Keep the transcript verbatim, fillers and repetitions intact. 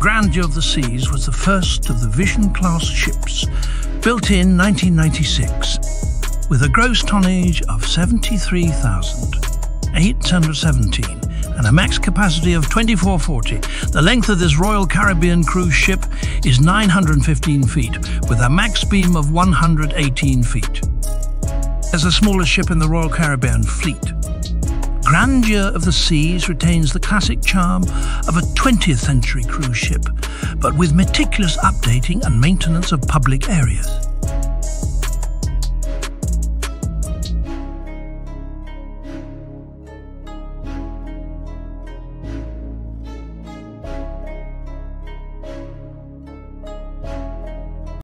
Grandeur of the Seas was the first of the Vision-class ships, built in nineteen ninety-six, with a gross tonnage of seventy-three thousand eight hundred seventeen and a max capacity of twenty-four forty. The length of this Royal Caribbean cruise ship is nine hundred fifteen feet, with a max beam of one hundred eighteen feet. As the smallest ship in the Royal Caribbean fleet, Grandeur of the Seas retains the classic charm of a twentieth century cruise ship, but with meticulous updating and maintenance of public areas.